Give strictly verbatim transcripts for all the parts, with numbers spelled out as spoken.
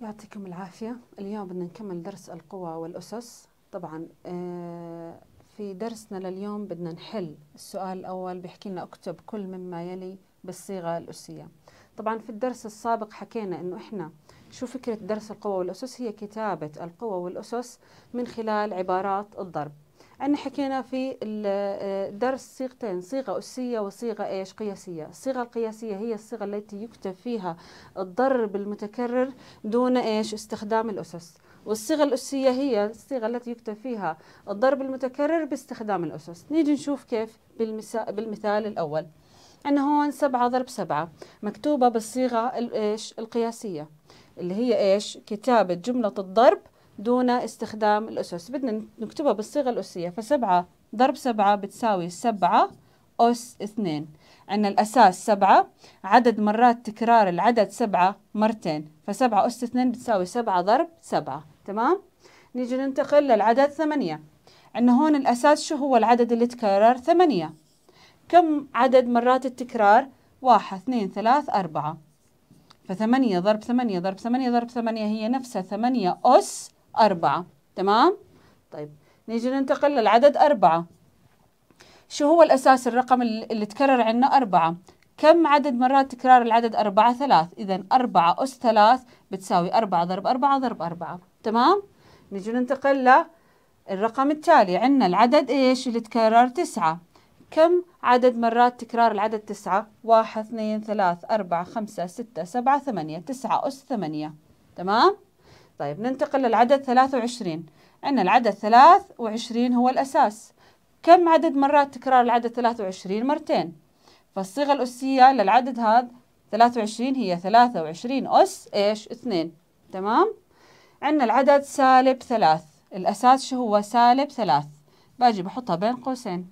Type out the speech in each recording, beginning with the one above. يعطيكم العافية. اليوم بدنا نكمل درس القوى والأسس. طبعا في درسنا لليوم بدنا نحل السؤال الأول، بيحكي لنا اكتب كل مما يلي بالصيغة الأسية. طبعا في الدرس السابق حكينا انه احنا شو فكرة درس القوى والأسس، هي كتابة القوى والأسس من خلال عبارات الضرب. أنا حكينا في الدرس صيغتين، صيغة أسية وصيغة إيش قياسية. الصيغة القياسية هي الصيغة التي يكتب فيها الضرب المتكرر دون إيش استخدام الأسس، والصيغة الأسية هي الصيغة التي يكتب فيها الضرب المتكرر باستخدام الأسس. نيجي نشوف كيف بالمثال الأول. عندنا هون سبعة ضرب سبعة مكتوبة بالصيغة الإيش القياسية، اللي هي إيش كتابة جملة الضرب دون استخدام الأسس. بدنا نكتبها بالصيغة الأسية، فسبعة ضرب سبعة بتساوي سبعة أس اثنين. عندنا الأساس سبعة، عدد مرات تكرار العدد سبعة مرتين، فسبعة أس اثنين بتساوي سبعة ضرب سبعة. تمام؟ نيجي ننتقل للعدد ثمانية. عندنا هون الأساس شو هو العدد اللي تكرر؟ ثمانية. كم عدد مرات التكرار؟ واحد اثنين ثلاث أربعة، فثمانية ضرب ثمانية ضرب ثمانية ضرب ثمانية هي نفسها ثمانية أس أربعة. تمام؟ طيب نيجي ننتقل للعدد أربعة. شو هو الأساس الرقم اللي تكرر عندنا؟ أربعة. كم عدد مرات تكرار العدد أربعة؟ ثلاث. إذا أربعة أس ثلاث بتساوي أربعة ضرب أربعة ضرب أربعة. تمام؟ نيجي ننتقل للرقم التالي. عندنا العدد إيش اللي تكرر؟ تسعة. كم عدد مرات تكرار العدد تسعة؟ واحد اثنين ثلاث أربعة خمسة ستة سبعة ثمانية، تسعة أس ثمانية. تمام؟ طيب ننتقل للعدد ثلاثة وعشرين. عندنا العدد ثلاثة وعشرين هو الأساس. كم عدد مرات تكرار العدد ثلاثة وعشرين؟ مرتين. فالصيغة الأسية للعدد هذا ثلاثة وعشرين هي ثلاثة وعشرين أس إيش اثنين. تمام؟ عندنا العدد سالب ثلاث. الأساس شو هو؟ سالب ثلاث. باجي بحطها بين قوسين.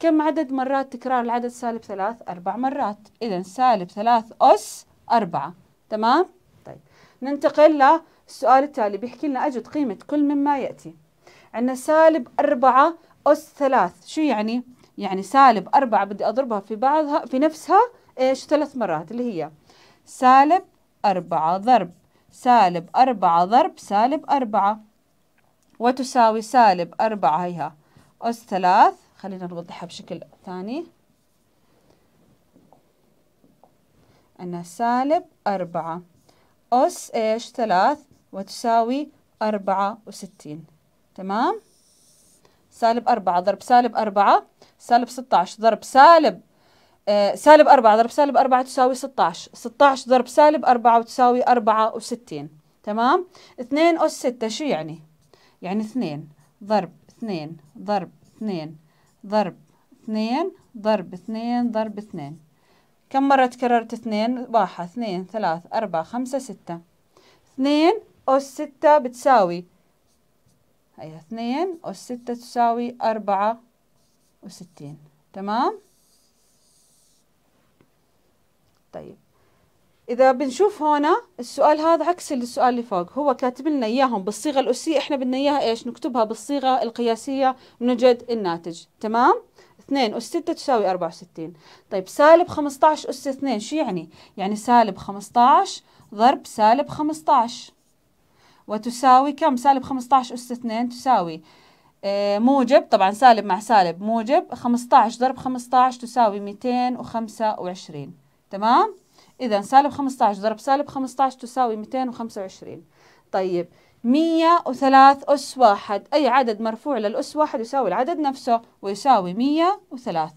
كم عدد مرات تكرار العدد سالب ثلاث؟ أربع مرات. إذا سالب ثلاث أس أربعة. تمام؟ طيب ننتقل ل السؤال التالي، بيحكي لنا أجد قيمة كل مما يأتي. عندنا سالب أربعة أس ثلاث، شو يعني؟ يعني سالب أربعة بدي أضربها في بعضها في نفسها إيش ثلاث مرات، اللي هي سالب أربعة ضرب سالب أربعة ضرب سالب أربعة، وتساوي سالب أربعة هيها أس ثلاث. خلينا نوضحها بشكل ثاني. عندنا سالب أربعة أس إيش ثلاث وتساوي أربعة وستين. تمام؟ سالب أربعة ضرب سالب أربعة سالب ستة عشر ضرب سالب آه سالب أربعة ضرب سالب أربعة تساوي ستة عشر. ستة عشر ضرب سالب أربعة وتساوي أربعة وستين. تمام؟ اثنين أس ستة شو يعني؟ يعني اثنين ضرب اثنين ضرب اثنين ضرب اثنين ضرب اثنين ضرب اثنين. كم مرة تكررت اثنين؟ واحد اثنين ثلاث أربعة خمسة ستة. اثنين أس ستة بتساوي هي اثنين أس ستة تساوي أربعة وستين. تمام؟ طيب إذا بنشوف هنا السؤال هذا عكس السؤال اللي فوق، هو كاتب لنا إياهم بالصيغة الأسية، إحنا بدنا إياها إيش؟ نكتبها بالصيغة القياسية ونجد الناتج. تمام؟ اثنين أس ستة تساوي أربعة وستين. طيب سالب خمسة عشر أس اثنين شو يعني؟ يعني سالب خمسة عشر ضرب سالب خمسة عشر وتساوي كم؟ سالب خمسة عشر أس اثنين تساوي اه موجب، طبعا سالب مع سالب موجب، خمسة عشر ضرب خمسة عشر تساوي مئتين وخمسة وعشرين. تمام؟ إذا سالب خمسة عشر ضرب سالب خمسة عشر تساوي مئتين وخمسة وعشرين. طيب مئة وثلاثة أس واحد، أي عدد مرفوع للأس واحد يساوي العدد نفسه ويساوي مئة وثلاثة.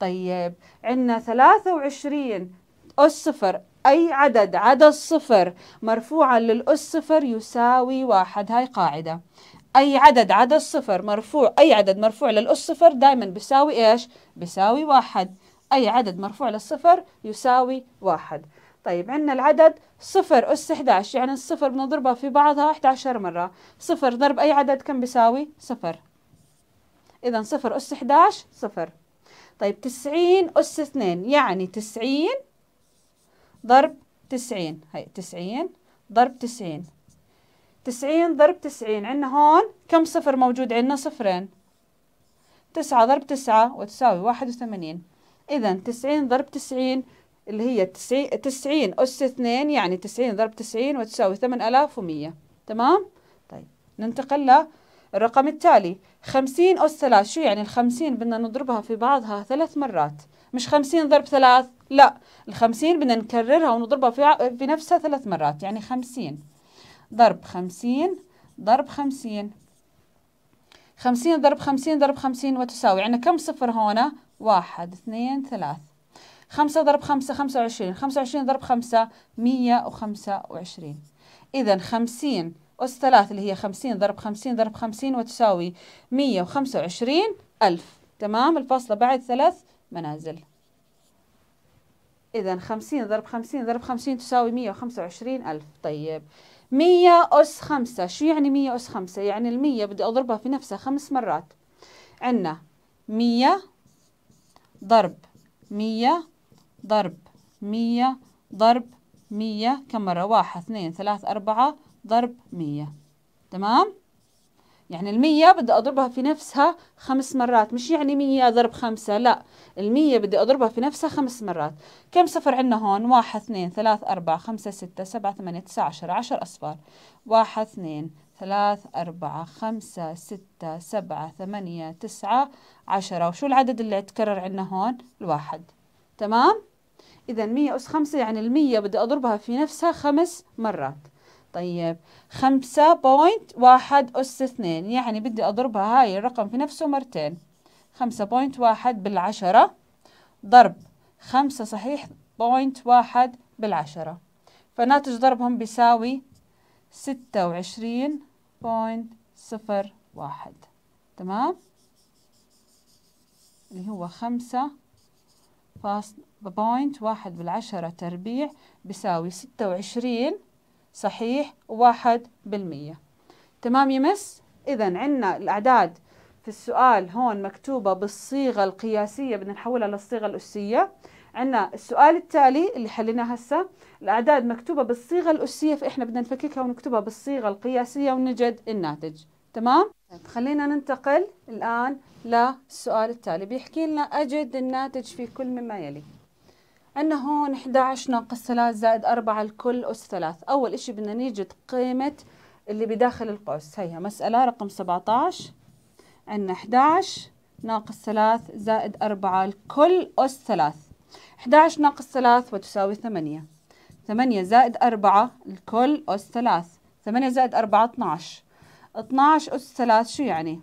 طيب عندنا ثلاثة وعشرين أس صفر، أي عدد عدد صفر مرفوعا للأس صفر يساوي واحد. هاي قاعدة، أي عدد عدد صفر مرفوع أي عدد مرفوع للأس صفر دائما بيساوي إيش؟ بيساوي واحد. أي عدد مرفوع للصفر يساوي واحد. طيب عندنا العدد صفر أس إحدى عشر، يعني الصفر بنضربها في بعضها إحدى عشر مرة. صفر ضرب أي عدد كم بيساوي؟ صفر. إذا صفر أس إحدى عشر صفر. طيب تسعين أس اثنين، يعني تسعين ضرب تسعين، هي تسعين ضرب تسعين. تسعين ضرب تسعين عندنا هون كم صفر موجود؟ عندنا صفرين. تسعة ضرب تسعة وتساوي واحد وثمانين. إذا تسعين ضرب تسعين اللي هي تسعين أس اثنين يعني تسعين ضرب تسعين وتساوي ثمانية آلاف ومية. تمام؟ طيب ننتقل للرقم التالي. خمسين أس ثلاث، شو يعني الخمسين؟ بدنا نضربها في بعضها ثلاث مرات، مش خمسين ضرب ثلاث، لا، الخمسين بدنا نكررها ونضربها في في نفسها ثلاث مرات، يعني خمسين ضرب خمسين ضرب خمسين. خمسين ضرب خمسين ضرب خمسين وتساوي، عندنا كم صفر هون؟ واحد اثنين ثلاث. خمسة ضرب خمسة خمسة وعشرين، خمسة وعشرين ضرب خمسة مية وخمسة وعشرين. إذا خمسين أس ثلاث اللي هي خمسين ضرب خمسين ضرب خمسين وتساوي مية وخمسة وعشرين ألف. تمام؟ الفاصلة بعد ثلاث منازل. إذا خمسين ضرب خمسين ضرب خمسين تساوي مية وخمسة وعشرين ألف. طيب مية أس خمسة، شو يعني مية أس خمسة؟ يعني المية بدي أضربها في نفسها خمس مرات. عنا مية ضرب مية ضرب مية ضرب مية كم مرة؟ واحد اثنين ثلاث أربعة ضرب مية. تمام؟ يعني المية بدي أضربها في نفسها خمس مرات، مش يعني مية ضرب خمسة، لا، المية بدي أضربها في نفسها خمس مرات. كم صفر عنا هون؟ واحد اثنين ثلاث أربعة خمسة ستة سبعة ثمانية تسعة عشرة، عشر أصفار. واحد اثنين ثلاث أربعة خمسة ستة سبعة ثمانية تسعة عشرة، وشو العدد اللي اتكرر عنا هون؟ الواحد. تمام؟ إذا مية أس خمسة يعني المية بدي أضربها في نفسها خمس مرات. طيب خمسة بوينت واحد أس اثنين، يعني بدي أضربها هاي الرقم في نفسه مرتين. خمسة بوينت واحد بالعشرة ضرب خمسة صحيح بوينت واحد بالعشرة، فناتج ضربهم بيساوي ستة وعشرين بوينت صفر واحد. تمام؟ اللي هو خمسة فاصل بوينت واحد بالعشرة تربيع بيساوي ستة وعشرين صحيح واحد بالمية. تمام يا مس؟ إذا عنا الأعداد في السؤال هون مكتوبة بالصيغة القياسية، بدنا نحولها للصيغة الأسية. عنا السؤال التالي اللي حليناه هسه، الأعداد مكتوبة بالصيغة الأسية، فإحنا بدنا نفككها ونكتبها بالصيغة القياسية ونجد الناتج. تمام؟ خلينا ننتقل الآن للسؤال التالي، بيحكي لنا أجد الناتج في كل مما يلي. عندنا هون إحدى عشر ناقص ثلاثة زائد أربعة الكل أس ثلاثة. أول إشي بدنا نجد قيمة اللي بداخل القوس، هيها مسألة رقم سبعة عشر. عندنا إحدى عشر ناقص ثلاثة زائد أربعة الكل أس ثلاثة. إحدى عشر ناقص ثلاثة وتساوي ثمانية. ثمانية زائد أربعة الكل أس ثلاثة. ثمانية زائد أربعة اثني عشر. اثني عشر أس ثلاثة شو يعني؟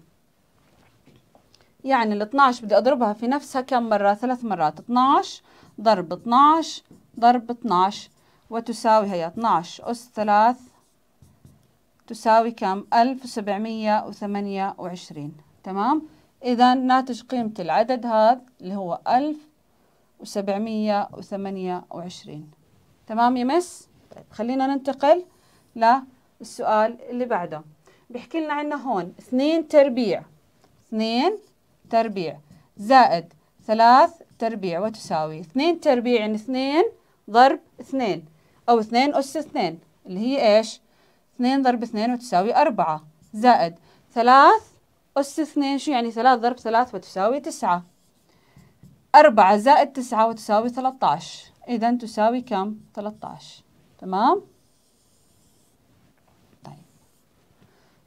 يعني ال اثني عشر بدي أضربها في نفسها كم مرة؟ ثلاث مرات. اثني عشر ضرب اثني عشر ضرب اثني عشر وتساوي هي اثني عشر أس ثلاثة تساوي كم؟ ألف وسبعمية وثمانية وعشرين. تمام؟ إذا ناتج قيمة العدد هذا اللي هو ألف وسبعمية وثمانية وعشرين. تمام يا مس؟ طيب خلينا ننتقل للسؤال اللي بعده، بيحكي لنا عندنا هون اثنين تربيع، اثنين تربيع زائد ثلاث تربيع وتساوي اثنين تربيع، يعني اثنين ضرب اثنين أو اثنين أس اثنين اللي هي إيش؟ اثنين ضرب اثنين وتساوي أربعة زائد ثلاث أس اثنين، شو يعني ثلاث ضرب ثلاث وتساوي تسعة. أربعة زائد تسعة وتساوي ثلاثة عشر، إذا تساوي كم؟ ثلاثة عشر. تمام؟ طيب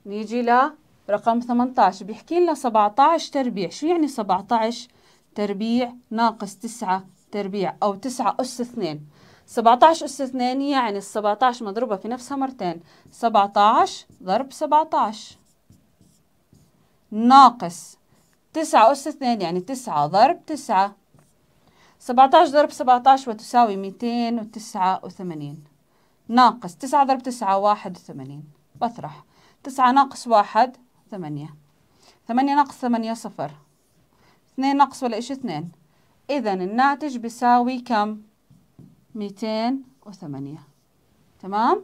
نيجي لرقم ثمانية عشر، بيحكي لنا سبعة عشر تربيع، شو يعني سبعة عشر؟ تربيع ناقص تسعة تربيع أو تسعة أس اثنين. سبعة عشر أس اثنين يعني ال سبعة عشر مضروبة في نفسها مرتين. سبعة عشر ضرب سبعة عشر ناقص تسعة أس اثنين يعني تسعة ضرب تسعة. سبعة عشر ضرب سبعة عشر وتساوي مئتين وتسعة وثمانين ناقص تسعة ضرب تسعة واحد وثمانين. بطرح تسعة ناقص واحد ثمانية، ثمانية ناقص ثمانية صفر، اثنين ناقص ولا إشي اثنين، إذا الناتج بيساوي كم؟ مئتين وثمانية. تمام؟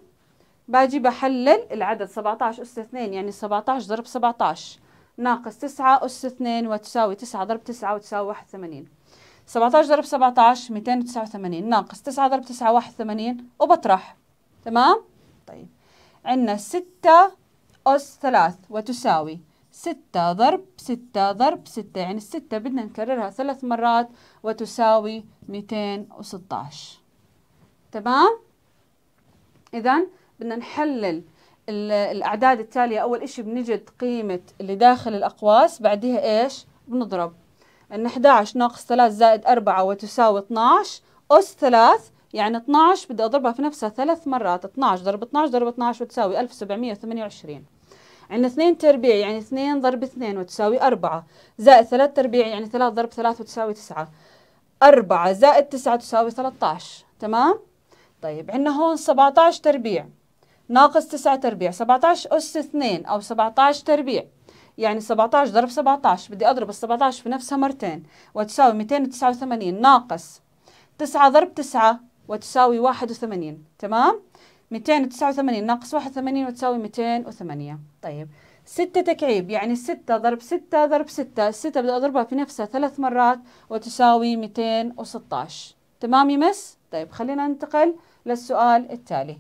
باجي بحلل العدد سبعة عشر أس اثنين يعني سبعة عشر ضرب سبعة عشر ناقص تسعة أس اثنين وتساوي تسعة ضرب تسعة وتساوي واحد وثمانين. سبعة عشر ضرب سبعة عشر مئتين وتسعة وثمانين ناقص تسعة ضرب تسعة واحد وثمانين وبطرح. تمام؟ طيب عندنا ستة أس ثلاثة وتساوي ستة ضرب ستة ضرب ستة، يعني الستة بدنا نكررها ثلاث مرات وتساوي مئتين وستة عشر. تمام؟ إذن بدنا نحلل الأعداد التالية. أول إشي بنجد قيمة اللي داخل الأقواس، بعدها إيش؟ بنضرب إن إحدى عشر ناقص ثلاثة زائد أربعة وتساوي اثني عشر أس ثلاثة، يعني اثني عشر بدي أضربها في نفسها ثلاث مرات، اثني عشر ضرب اثني عشر ضرب اثني عشر وتساوي ألف وسبعمئة وثمانية وعشرين. عندنا اثنين تربيع يعني اثنين ضرب اثنين وتساوي أربعة، زائد ثلاثة تربيع يعني ثلاثة ضرب ثلاثة وتساوي تسعة، أربعة زائد تسعة تساوي ثلاثة عشر. تمام؟ طيب عندنا هون سبعة عشر تربيع ناقص تسعة تربيع، سبعة عشر أس اثنين أو سبعة عشر تربيع، يعني سبعة عشر ضرب سبعة عشر بدي أضرب السبعة عشر في نفسها مرتين وتساوي مئتين وتسعة وثمانين ناقص تسعة ضرب تسعة وتساوي واحد وثمانين. تمام؟ مئتين وتسعة وثمانين ناقص واحد وثمانين وتساوي مئتين وثمانية. طيب ستة تكعيب يعني ستة ضرب ستة ضرب ستة، الستة بدي أضربها في نفسها ثلاث مرات وتساوي مئتين وستة عشر. تمام يا مس؟ طيب خلينا ننتقل للسؤال التالي.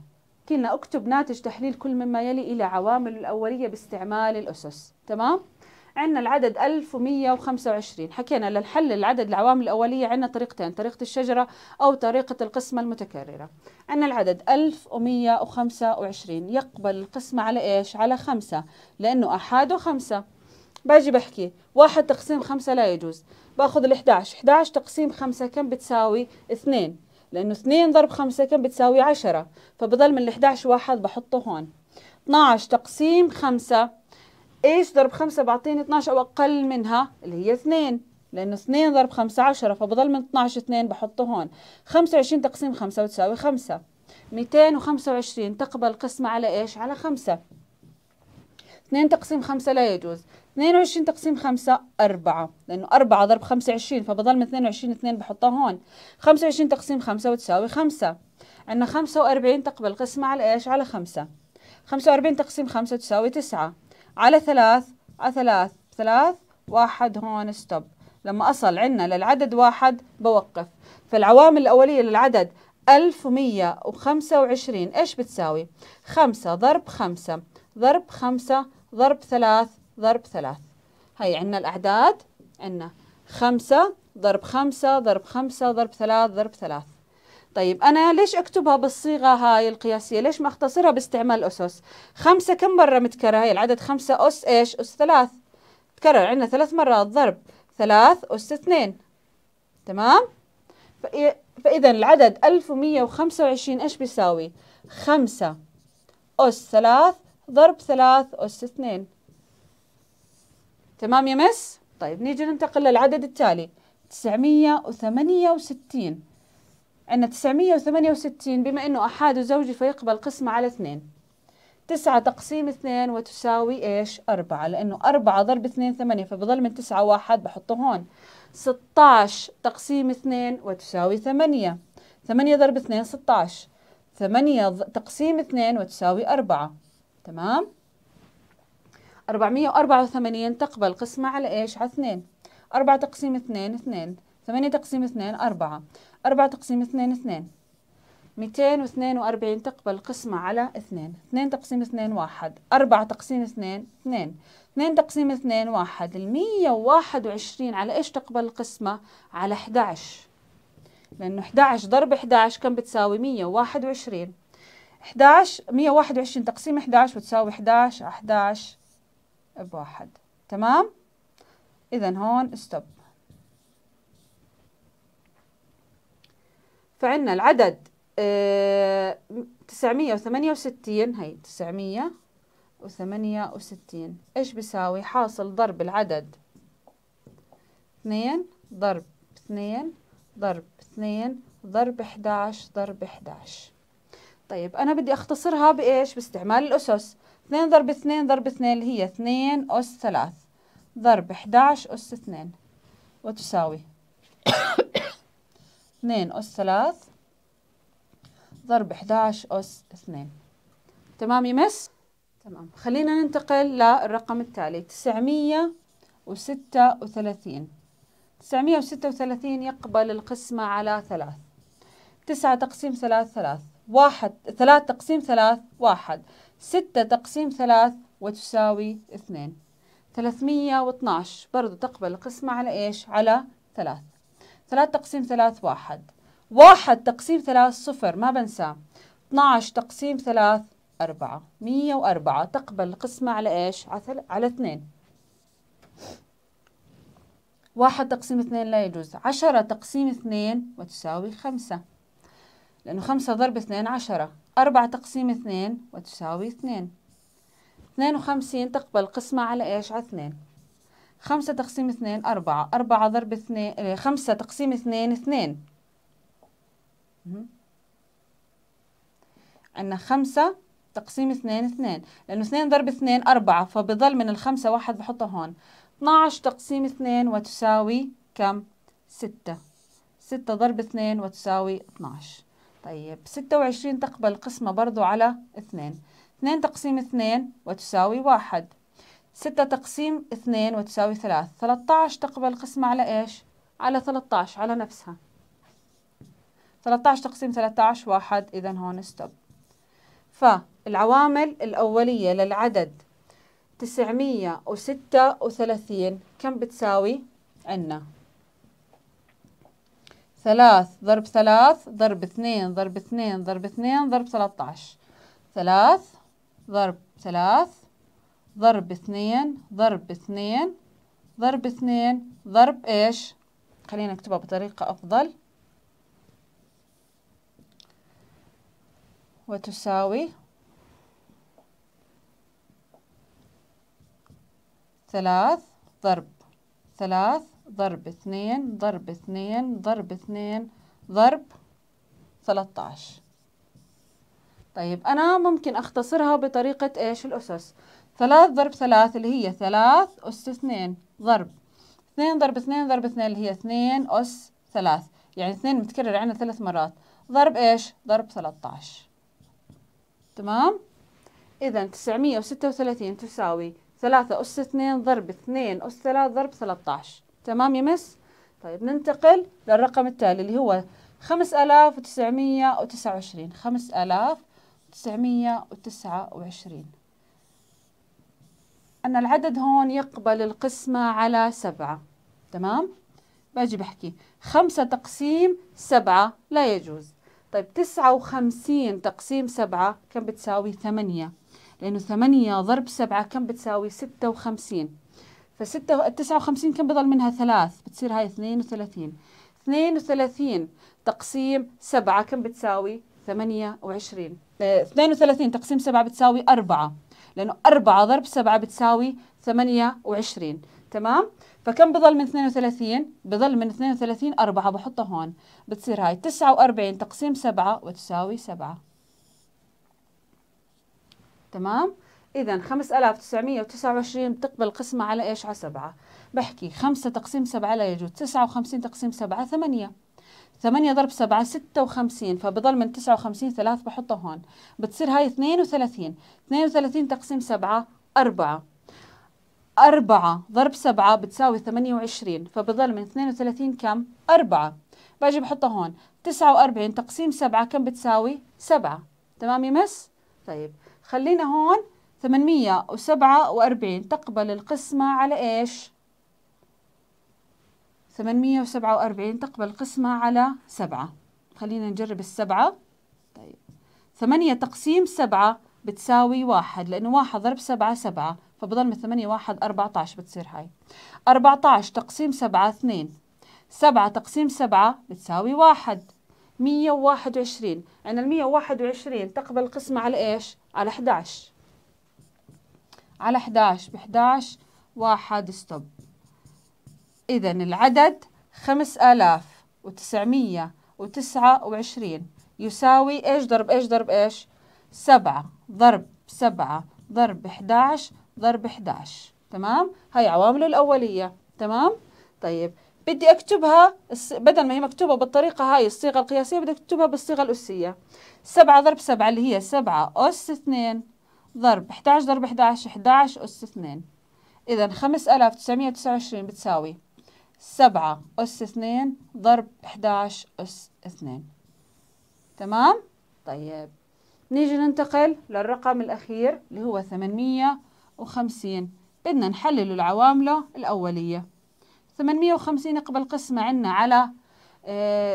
قلنا اكتب ناتج تحليل كل مما يلي إلى عوامل الأولية باستعمال الأسس. تمام؟ عندنا العدد ألف ومئة وخمسة وعشرين، حكينا لنحلل العدد العوامل الأولية عندنا طريقتين، طريقة الشجرة أو طريقة القسمة المتكررة. عندنا العدد ألف ومئة وخمسة وعشرين يقبل القسمة على إيش؟ على خمسة، لأنه أحد وخمسة. باجي بحكي واحد تقسيم خمسة لا يجوز، باخذ ال إحدى عشر، إحدى عشر تقسيم خمسة كم بتساوي؟ اثنين، لأنه اثنين ضرب خمسة كم بتساوي عشرة، فبضل من ال إحدى عشر واحد بحطه هون. اثني عشر تقسيم خمسة ايش ضرب خمسة بعطيني اثني عشر او اقل منها اللي هي اثنين، لانه اثنين ضرب خمسة عشرة، فبضل من اثني عشر اثنين بحطه هون. خمسة وعشرين تقسيم خمسة وتساوي خمسة. مئتين وخمسة وعشرين تقبل قسمة على ايش؟ على خمسة. اثنين تقسيم خمسة لا يجوز. اثنين وعشرين تقسيم خمسة أربعة، لانه أربعة ضرب خمسة عشرين، فبضل من اثنين وعشرين اثنين بحطه هون. خمسة وعشرين تقسيم خمسة وتساوي خمسة. عندنا خمسة وأربعين تقبل قسمة على ايش؟ على خمسة. خمسة وأربعين تقسيم خمسة تساوي تسعة. على ثلاث على ثلاث ثلاث واحد هون ستوب. لما أصل عنا للعدد واحد بوقف. فالعوامل الأولية للعدد ألف ومئة وخمسة وعشرين إيش بتساوي؟ خمسة ضرب خمسة ضرب خمسة ضرب ثلاث ضرب ثلاث. هاي عنا الأعداد، عنا خمسة ضرب خمسة ضرب خمسة ضرب ثلاث ضرب ثلاث. طيب أنا ليش أكتبها بالصيغة هاي القياسية؟ ليش ما أختصرها باستعمال الأسس؟ خمسة كم مرة متكرر؟ هي العدد خمسة أس إيش؟ أس ثلاث. تكرر عندنا ثلاث مرات ضرب ثلاث أس اثنين. تمام؟ فإذا العدد ألف ومئة وخمسة وعشرين إيش بيساوي؟ خمسة أس ثلاث ضرب ثلاث أس اثنين. تمام يا مس؟ طيب نيجي ننتقل للعدد التالي تسعمئة وثمانية وستين. عندنا تسعمئة وثمانية وستين بما انه احاد وزوجي فيقبل قسمة على اثنين. تسعة تقسيم اثنين وتساوي ايش؟ أربعة، لانه أربعة ضرب اثنين ثمانية، فبضل من تسعة واحد بحطه هون. ستة عشر تقسيم اثنين وتساوي ثمانية. ثمانية ضرب اثنين ستة عشر. ثمانية تقسيم اثنين وتساوي أربعة. تمام؟ أربعمئة وأربعة وثمانين تقبل قسمة على ايش؟ على اثنين. أربعة تقسيم اثنين اثنين. ثمانية تقسيم اثنين أربعة. أربعة تقسيم اثنين اثنين. مئتين واثنين وأربعين تقبل قسمة على اثنين. اثنين تقسيم اثنين واحد. أربعة تقسيم اثنين اثنين. اثنين تقسيم اثنين واحد. المية وواحد وعشرين على ايش تقبل القسمة؟ على إحدى عشر، لأنه إحدى عشر ضرب إحدى عشر كم بتساوي؟ مئة وواحد وعشرين. إحدى عشر مئة وواحد وعشرين تقسيم إحدى عشر وتساوي إحدى عشر إحدى عشر بواحد. تمام؟ إذا هون ستوب. فعنا العدد اه تسعمئة وثمانية وستين، هي تسعمئة وثمانية وستين ايش بيساوي؟ حاصل ضرب العدد اثنين ضرب اثنين ضرب اثنين ضرب إحدى عشر ضرب إحدى عشر. طيب انا بدي اختصرها بايش؟ باستعمال الاسس. اثنين ضرب اثنين ضرب اثنين اللي هي اثنين اس ثلاثة ضرب إحدى عشر اس اثنين وتساوي اثنين أس ثلاثة ضرب إحدى عشر أس اثنين. تمام يا مس؟ تمام. خلينا ننتقل للرقم التالي تسعمئة وستة وثلاثين. تسعمئة وستة وثلاثين يقبل القسمة على ثلاث. تسعة تقسيم ثلاث ثلاث. واحد ثلاث تقسيم ثلاث واحد. ستة تقسيم ثلاث وتساوي اثنين. ثلاثمية واثناشر برضو تقبل القسمة على إيش؟ على ثلاثة. ثلاثة تقسيم ثلاثة واحد. واحد تقسيم ثلاثة صفر ما بنساه. اثناشر تقسيم ثلاثة أربعة. مية وأربعة تقبل القسمة على إيش؟ على اثنين. واحد تقسيم اثنين لا يجوز. عشرة تقسيم اثنين وتساوي خمسة، لأنه خمسة ضرب اثنين عشرة. أربعة تقسيم اثنين وتساوي اثنين. اثنين وخمسين تقبل القسمة على إيش؟ على اثنين. خمسة تقسيم اثنين أربعة. أربعة ضرب اثنين، خمسة تقسيم اثنين اثنين. عندنا خمسة تقسيم اثنين اثنين، لأنه اثنين ضرب اثنين أربعة، فبضل من الخمسة واحد بحطه هون. اثناشر تقسيم اثنين وتساوي كم؟ ستة. ستة ضرب اثنين وتساوي اثناشر. طيب ستة وعشرين تقبل القسمة برضو على اثنين. اثنين تقسيم اثنين وتساوي واحد. ستة تقسيم اثنين وتساوي ثلاثة. ثلاثة عشر تقبل القسمة على ايش؟ على ثلاثة عشر، على نفسها. ثلاثة عشر تقسيم ثلاثة عشر واحد، إذا هون ستوب. فالعوامل الأولية للعدد تسعمية وستة وثلاثين كم بتساوي؟ عنا ثلاث ضرب ثلاث ضرب اثنين ضرب اثنين ضرب اثنين ضرب ثلاثة عشر. ثلاث ضرب ثلاث ضرب اثنين ضرب اثنين ضرب اثنين ضرب ايش؟ خلينا نكتبها بطريقة أفضل، وتساوي ثلاث ضرب ثلاث ضرب اثنين ضرب اثنين ضرب اثنين ضرب ثلاثة عشر. طيب أنا ممكن أختصرها بطريقة إيش الأسس؟ ثلاث ضرب ثلاث اللي هي ثلاث أس اثنين، ضرب اثنين ضرب اثنين ضرب اثنين اللي هي اثنين أس ثلاث، يعني اثنين متكرر عنا ثلاث مرات، ضرب إيش؟ ضرب ثلاثة عشر. تمام؟ إذا تسعمية وستة وثلاثين تساوي ثلاثة أس اثنين ضرب اثنين أس ثلاثة ضرب ثلاثة عشر. تمام يا مس؟ طيب ننتقل للرقم التالي اللي هو خمسة آلاف وتسعمية وتسعة وعشرين. خمسة آلاف وتسعمية وتسعة وعشرين. أن العدد هون يقبل القسمة على سبعة. تمام؟ باجي بحكي خمسة تقسيم سبعة لا يجوز. طيب تسعة وخمسين تقسيم سبعة كم بتساوي؟ ثمانية، لأنه ثمانية ضرب سبعة كم بتساوي؟ ستة وخمسين. فستة تسعة وخمسين كم بضل منها؟ ثلاث، بتصير هاي اثنين وثلاثين. اثنين وثلاثين تقسيم سبعة كم بتساوي؟ ثمانية وعشرين. اثنين وثلاثين تقسيم سبعة بتساوي أربعة، لأنه أربعة ضرب سبعة بتساوي ثمانية وعشرين. تمام؟ فكم بضل من اثنين وثلاثين؟ بضل من اثنين وثلاثين أربعة بحطها هون، بتصير هاي تسعة وأربعين تقسيم سبعة وتساوي سبعة. تمام؟ إذا خمسة آلاف تسعمية وتسعة وعشرين بتقبل القسمة على إيش؟ على سبعة. بحكي خمسة تقسيم سبعة لا يجوز. تسعة وخمسين تقسيم سبعة ثمانية. ثمانية ضرب سبعة ستة وخمسين، فبضل من تسعة وخمسين ثلاث بحطها هون، بتصير هاي اثنين وثلاثين. اثنين وثلاثين تقسيم سبعة أربعة. أربعة ضرب سبعة بتساوي ثمانية وعشرين، فبضل من اثنين وثلاثين كم؟ أربعة. باجي بحطها هون، تسعة وأربعين تقسيم سبعة كم بتساوي؟ سبعة. تمام يا مس؟ طيب خلينا هون ثمانمية وسبعة وأربعين تقبل القسمة على إيش؟ ثمانمية وسبعة وأربعين تقبل القسمة على سبعة. خلينا نجرب السبعة. طيب ثمانية تقسيم سبعة بتساوي واحد، لأنه واحد ضرب سبعة سبعة، فبضل من ثمانية واحد أربعتاشر بتصير هاي. أربعتاشر تقسيم سبعة اثنين. سبعة تقسيم سبعة بتساوي واحد. مية وواحد وعشرين، عندنا المية وواحد وعشرين تقبل القسمة على إيش؟ على أحدعش. على أحدعش بأحدعش واحد ستوب. إذا العدد خمسة آلاف وتسعمية وتسعة وعشرين يساوي إيش ضرب إيش ضرب إيش؟ سبعة ضرب سبعة ضرب أحدعش ضرب أحدعش. تمام؟ هاي عوامله الأولية. تمام؟ طيب بدي أكتبها بدل ما هي مكتوبة بالطريقة هاي الصيغة القياسية، بدي أكتبها بالصيغة الأسية. سبعة ضرب سبعة اللي هي سبعة أس اثنين ضرب أحدعش ضرب أحدعش أحدعش أس اثنين. إذا خمسة آلاف وتسعمية وتسعة وعشرين بتساوي سبعة أس اثنين ضرب أحدعش أس اثنين. تمام؟ طيب نيجي ننتقل للرقم الأخير اللي هو ثمانمية وخمسين. بدنا نحلل العوامل الأولية. ثمانمية وخمسين يقبل قسمة عنا على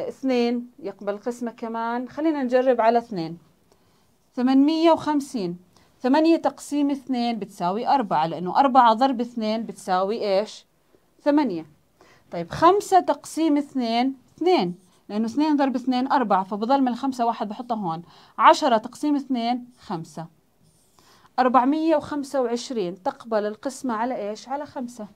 اثنين، يقبل قسمة كمان، خلينا نجرب على اثنين. ثمانمية وخمسين، ثمانية تقسيم اثنين بتساوي أربعة، لأنه أربعة ضرب اثنين بتساوي إيش؟ ثمانية. طيب خمسة تقسيم اثنين اثنين، لأنه اثنين ضرب اثنين أربعة، فبضل من الخمسة واحد بحطه هون. عشرة تقسيم اثنين خمسة. أربعمية وخمسة وعشرين تقبل القسمة على إيش؟ على خمسة.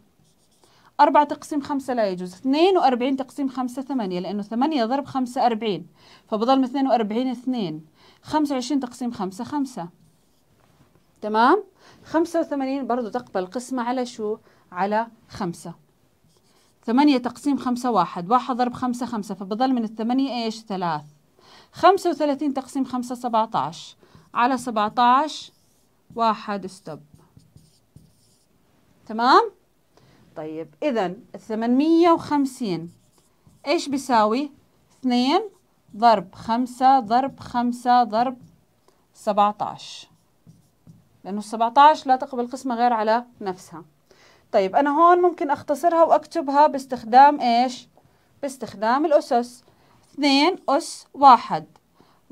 أربعة تقسيم خمسة لا يجوز. اثنين وأربعين تقسيم خمسة ثمانية، لأنه ثمانية ضرب خمسة أربعين، فبضل من اثنين وأربعين اثنين. خمسة وعشرين تقسيم خمسة خمسة. تمام؟ خمسة وثمانين برضو تقبل القسمة على شو؟ على خمسة. ثمانية تقسيم خمسة واحد، واحد ضرب خمسة خمسة، فبضل من الثمانية إيش؟ ثلاث. خمسة وثلاثين تقسيم خمسة سبعة عشر، على سبعة عشر واحد ستوب. تمام؟ طيب إذا الثمانمية وخمسين إيش بيساوي؟ اثنين ضرب خمسة ضرب خمسة ضرب سبعة عشر، لأنه السبعة عشر لا تقبل قسمة غير على نفسها. طيب أنا هون ممكن أختصرها وأكتبها باستخدام إيش؟ باستخدام الأسس. اثنين أس واحد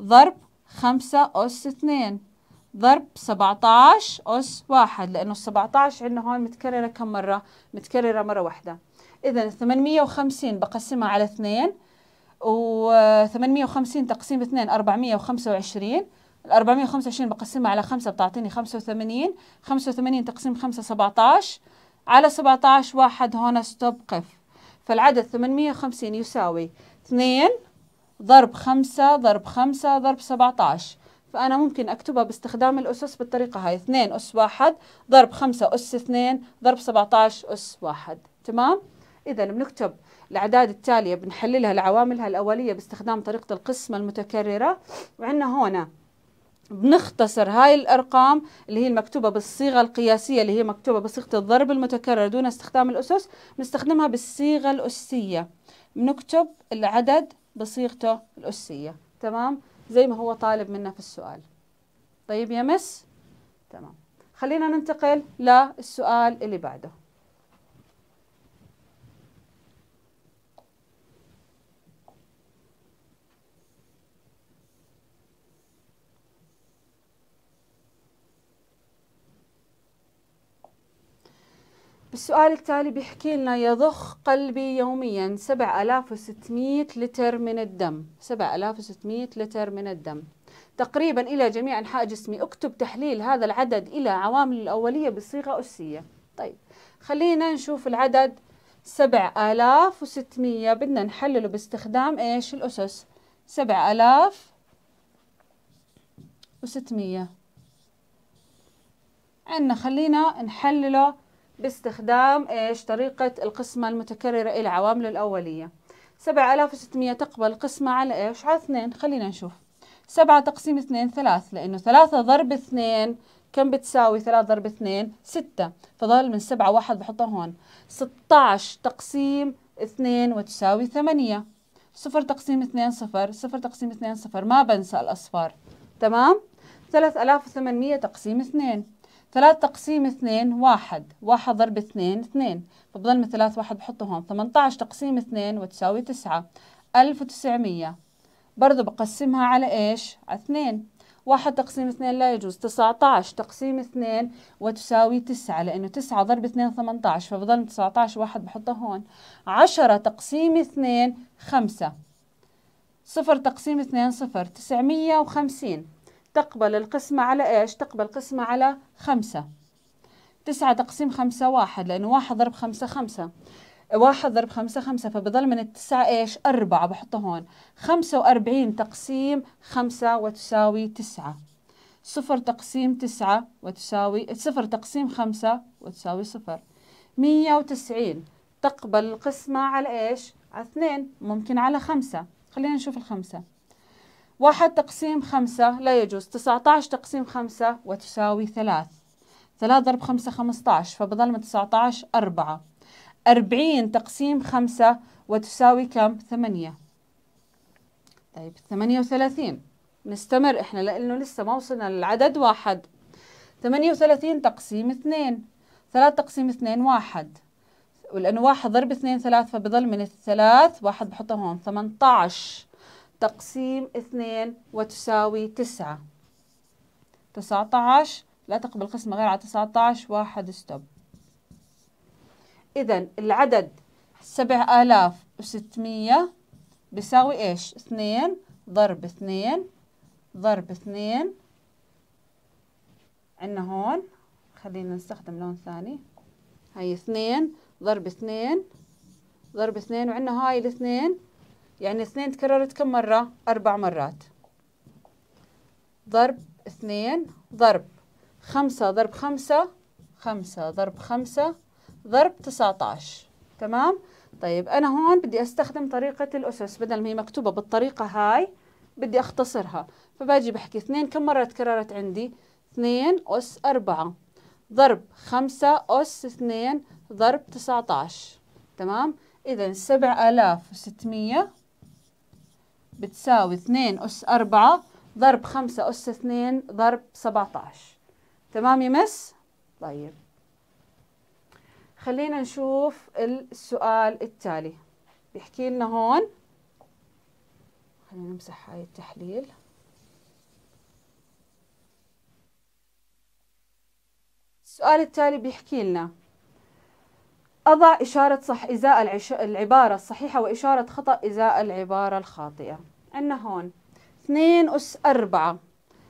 ضرب خمسة أس اثنين ضرب سبعة عشر أس واحد، لأنه السبعة عشر عندنا هون متكررة كم مرة؟ متكررة مرة واحدة. إذا ثمانمية وخمسين بقسمها على اثنين، وثمانمية وخمسين تقسيم اثنين أربعمية وخمسة وعشرين. الأربعمية وخمسة وعشرين بقسمها على خمسة بتعطيني خمسة وثمانين. خمسة وثمانين تقسيم خمسة سبعة عشر، على سبعة عشر واحد هون ستوب قف. فالعدد ثمانمية وخمسين يساوي اثنين ضرب خمسة ضرب خمسة ضرب سبعة عشر. فأنا ممكن أكتبها باستخدام الأسس بالطريقة هاي، اثنين أس واحد ضرب خمسة أس اثنين ضرب سبعة عشر أس واحد. تمام؟ إذا بنكتب الأعداد التالية بنحللها لعواملها الأولية باستخدام طريقة القسمة المتكررة، وعندنا هنا بنختصر هاي الأرقام اللي هي المكتوبة بالصيغة القياسية اللي هي مكتوبة بصيغة الضرب المتكرر دون استخدام الأسس، بنستخدمها بالصيغة الأسية، بنكتب العدد بصيغته الأسية. تمام؟ زي ما هو طالب منا في السؤال. طيب يا مس؟ تمام. خلينا ننتقل للسؤال اللي بعده. السؤال التالي بيحكي لنا يضخ قلبي يوميا سبعة آلاف وستمية لتر من الدم، سبعة آلاف وستمية لتر من الدم تقريبا إلى جميع أنحاء جسمي، اكتب تحليل هذا العدد إلى عوامل الأولية بصيغة أسية. طيب خلينا نشوف العدد سبعة آلاف وستمية بدنا نحلله باستخدام إيش؟ الأسس. سبعة آلاف وستمية عنا، خلينا نحلله باستخدام ايش؟ طريقة القسمة المتكررة إلى عوامله الأولية. سبعة آلاف وستمية تقبل قسمة على ايش؟ على اثنين. خلينا نشوف. سبعة تقسيم اثنين ثلاث، لأنه ثلاثة ضرب اثنين كم بتساوي؟ ثلاثة ضرب اثنين ستة، فضل من سبعة واحد بحطه هون. ستة عشر تقسيم اثنين وتساوي ثمانية. صفر تقسيم اثنين صفر، صفر تقسيم اثنين صفر، ما بنسى الأصفار. تمام؟ ثلاثة آلاف وثمانمية تقسيم اثنين. ثلاثة تقسيم اثنين واحد، واحد ضرب اثنين اثنين، فبضل من ثلاثة واحد بحطه هون. ثمانية عشر تقسيم اثنين وتساوي تسعة. ألف وتسعمية برضه بقسمها على ايش؟ على اثنين. واحد تقسيم اثنين لا يجوز. تسعة عشر تقسيم اثنين وتساوي تسعة، لأنه تسعة ضرب اثنين ثمانية عشر، فبضل من تسعة عشر واحد بحطه هون. عشرة تقسيم اثنين خمسة. صفر تقسيم اثنين صفر. تسعمية وخمسين تقبل القسمة على إيش؟ تقبل قسمة على خمسة. تسعة تقسيم خمسة واحد، لأنه واحد ضرب خمسة خمسة، واحد ضرب خمسة خمسة، فبضل من التسعة إيش؟ أربعة بحطه هون. خمسة وأربعين تقسيم خمسة وتساوي تسعة. صفر تقسيم تسعة وتساوي صفر تقسيم خمسة وتساوي صفر. مية وتسعين تقبل القسمة على إيش؟ على اثنين، ممكن على خمسة. خلينا نشوف الخمسة. واحد تقسيم خمسة لا يجوز. تسعة عشر تقسيم خمسة وتساوي ثلاث. ثلاثة ضرب خمسة خمسة عشر، فبضل من تسعة عشر أربعة. أربعين تقسيم خمسة وتساوي كم؟ ثمانية. طيب ثمانية وثلاثين نستمر إحنا لأنه لسه ما وصلنا للعدد واحد. ثمانية وثلاثين تقسيم اثنين. ثلاثة تقسيم اثنين واحد، ولأنه واحد ضرب اثنين ثلاث، فبضل من الثلاث واحد بحطه هون. ثمانية عشر تقسيم اثنين وتساوي تسعة. تسعة عشر لا تقبل قسمة غير على تسعة عشر، واحد ستوب. إذا العدد سبع آلاف وستمية بيساوي إيش؟ اثنين ضرب اثنين ضرب اثنين، عنا هون خلينا نستخدم لون ثاني، هاي اثنين ضرب اثنين ضرب اثنين، وعنا هاي الاثنين، يعني اثنين تكررت كم مرة؟ أربع مرات. ضرب اثنين ضرب خمسة ضرب خمسة خمسة ضرب خمسة ضرب تسعة عشر. تمام؟ طيب أنا هون بدي أستخدم طريقة الأسس، بدل ما هي مكتوبة بالطريقة هاي بدي أختصرها، فباجي بحكي اثنين كم مرة تكررت عندي؟ اثنين أس أربعة ضرب خمسة أس اثنين ضرب تسعة عشر. تمام؟ إذا سبع آلاف وستمية بتساوي اثنين أس أربعة ضرب خمسة أس اثنين ضرب سبعة عشر. تمام يا مس؟ طيب خلينا نشوف السؤال التالي. بيحكي لنا هون، خلينا نمسح هاي التحليل. السؤال التالي بيحكي لنا أضع إشارة صح إزاء العش... العبارة الصحيحة وإشارة خطأ إزاء العبارة الخاطئة. عندنا هون اثنين أس أربعة،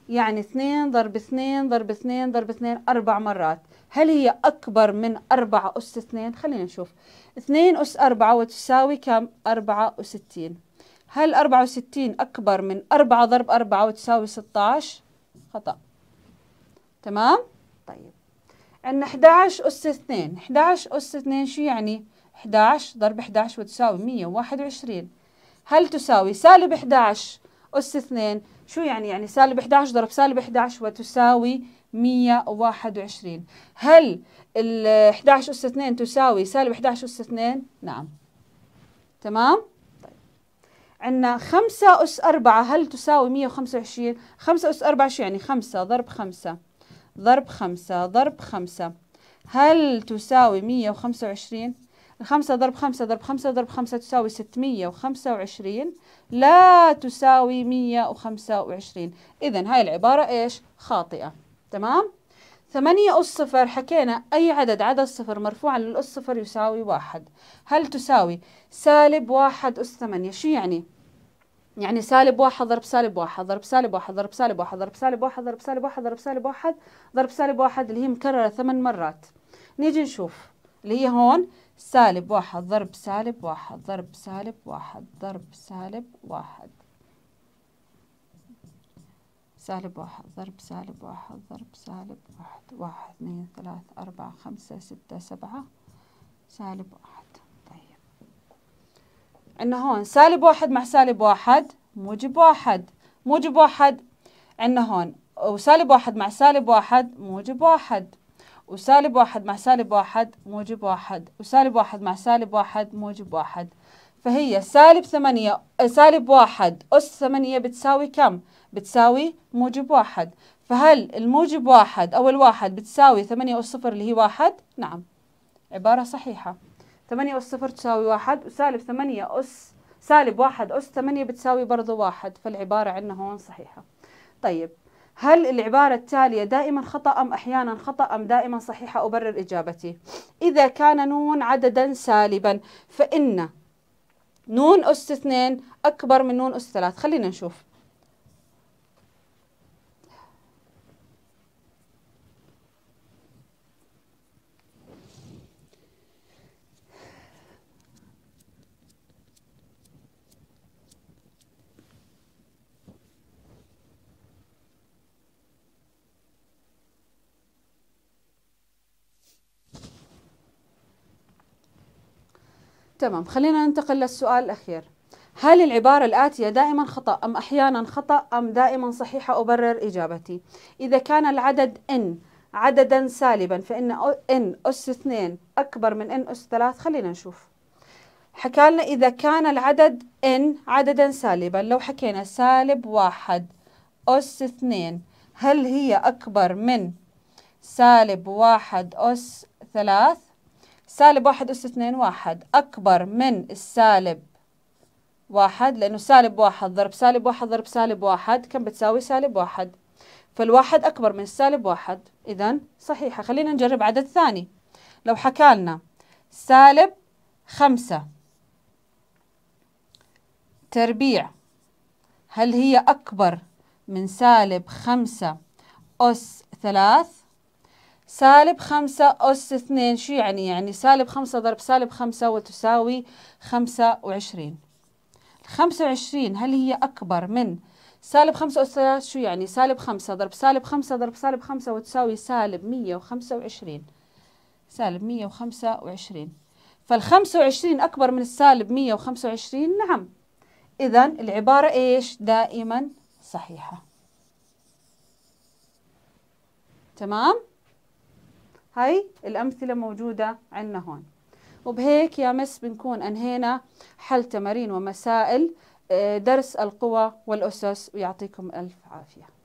يعني اثنين ضرب اثنين ضرب اثنين ضرب اثنين أربع مرات. هل هي أكبر من أربعة أس اثنين؟ خلينا نشوف. اثنين أس أربعة وتساوي كم؟ أربعة وستين. هل أربعة وستين أكبر من أربعة ضرب أربعة وتساوي ستة عشر؟ خطأ. تمام؟ طيب عندنا إحدى عشر أس اثنين، إحدى عشر أس اثنين شو يعني؟ إحدى عشر ضرب إحدى عشر وتساوي مية وواحد وعشرين. هل تساوي سالب إحدى عشر أس اثنين؟ شو يعني؟ يعني سالب إحدى عشر ضرب سالب إحدى عشر وتساوي مية وواحد وعشرين. هل ال إحدى عشر أس اثنين تساوي سالب إحدى عشر أس اثنين؟ نعم. تمام؟ طيب عندنا خمسة أس أربعة، هل تساوي مية وخمسة وعشرين؟ خمسة أس أربعة شو يعني؟ خمسة ضرب خمسة ضرب خمسة ضرب خمسة، هل تساوي مية وخمسة وعشرين؟ الخمسة ضرب خمسة ضرب خمسة ضرب خمسة تساوي ستمية وخمسة وعشرين، لا تساوي مية وخمسة وعشرين. إذن هاي العبارة إيش؟ خاطئة. تمام؟ ثمانية أس صفر، حكينا أي عدد عدد صفر مرفوعا للأس صفر يساوي واحد. هل تساوي سالب واحد أس ثمانية؟ شو يعني؟ يعني سالب واحد ضرب سالب واحد ضرب سالب واحد ضرب سالب واحد ضرب سالب واحد ضرب سالب واحد ضرب سالب واحد ضرب سالب واحد، اللي هي مكررة ثمان مرات. نيجي نشوف اللي هي هون سالب واحد ضرب سالب واحد ضرب سالب واحد ضرب سالب واحد سالب واحد ضرب سالب واحد ضرب سالب واحد واحد اثنين ثلاثة أربعة خمسة ستة سبعة سالب واحد. عندنا هون سالب واحد مع سالب واحد موجب واحد، موجب واحد عندنا هون، وسالب واحد مع سالب واحد موجب واحد، وسالب واحد مع سالب واحد موجب واحد، وسالب واحد مع سالب واحد موجب واحد. فهي سالب ثمانية سالب واحد أس ثمانية بتساوي كم؟ بتساوي موجب واحد. فهل الموجب واحد أو الواحد بتساوي ثمانية أس صفر اللي هي واحد؟ نعم. عبارة صحيحة. ثمانية أس صفر تساوي واحد، وسالب ثمانية أس سالب واحد أس ثمانية بتساوي برضه واحد، فالعبارة عندنا هون صحيحة. طيب هل العبارة التالية دائما خطأ أم أحيانا خطأ أم دائما صحيحة؟ أبرر إجابتي. إذا كان نون عددا سالبا فإن نون أس اثنين أكبر من نون أس ثلاثة. خلينا نشوف. تمام، خلينا ننتقل للسؤال الأخير. هل العبارة الآتية دائما خطأ أم أحيانا خطأ أم دائما صحيحة؟ أبرر إجابتي. إذا كان العدد إن عددا سالبا فإن إن أس اثنين أكبر من إن أس ثلاثة. خلينا نشوف. حكى لنا إذا كان العدد إن عددا سالبا، لو حكينا سالب واحد أس اثنين هل هي أكبر من سالب واحد أس ثلاث. سالب واحد أس اثنين واحد أكبر من السالب واحد، لأنه سالب واحد ضرب سالب واحد ضرب سالب واحد كم بتساوي سالب واحد، فالواحد أكبر من السالب واحد، إذن صحيحة. خلينا نجرب عدد ثاني. لو حكالنا سالب خمسة تربيع، هل هي أكبر من سالب خمسة أس ثلاث؟ سالب خمسة أس اثنين شو يعني؟ يعني سالب خمسة ضرب سالب خمسة وتساوي خمسة وعشرين. خمسة وعشرين هل هي أكبر من سالب خمسة أس ثلاث شو يعني؟ سالب خمسة ضرب سالب خمسة ضرب سالب خمسة وتساوي سالب مية وخمسة وعشرين. سالب مية وخمسة وعشرين، فالخمسة وعشرين أكبر من السالب مية وخمسة وعشرين. نعم، إذا العبارة إيش؟ دائما صحيحة. تمام؟ هاي الأمثلة موجودة عندنا هون. وبهيك يا مس بنكون أنهينا حل تمارين ومسائل درس القوى والأسس، ويعطيكم ألف عافية.